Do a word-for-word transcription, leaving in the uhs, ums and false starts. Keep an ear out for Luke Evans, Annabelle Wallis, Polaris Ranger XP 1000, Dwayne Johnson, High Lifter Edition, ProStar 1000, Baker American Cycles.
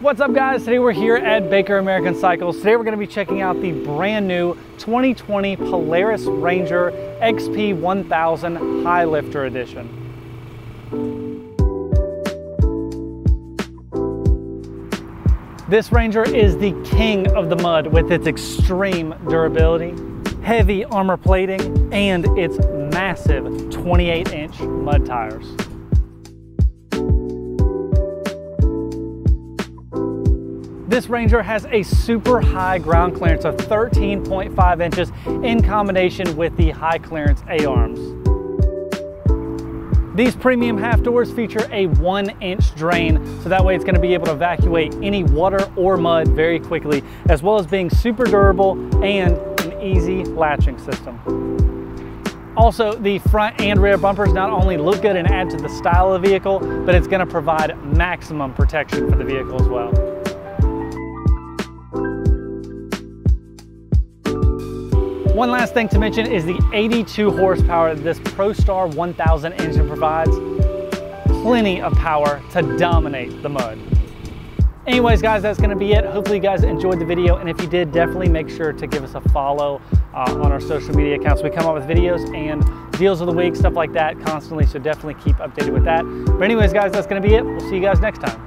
What's up, guys? Today we're here at Baker American Cycles. Today we're going to be checking out the brand new twenty twenty Polaris Ranger X P one thousand High Lifter Edition. This Ranger is the king of the mud with its extreme durability, heavy armor plating, and its massive twenty-eight inch mud tires. This Ranger has a super high ground clearance of thirteen point five inches in combination with the high clearance A-arms. These premium half doors feature a one inch drain, so that way it's going to be able to evacuate any water or mud very quickly, as well as being super durable and an easy latching system. Also, the front and rear bumpers not only look good and add to the style of the vehicle, but it's going to provide maximum protection for the vehicle as well. One last thing to mention is the eighty-two horsepower that this ProStar one thousand engine provides. Plenty of power to dominate the mud. Anyways, guys, that's going to be it. Hopefully you guys enjoyed the video, and if you did, definitely make sure to give us a follow uh, on our social media accounts. We come up with videos and deals of the week, stuff like that, constantly, so definitely keep updated with that. But anyways, guys, that's going to be it. We'll see you guys next time.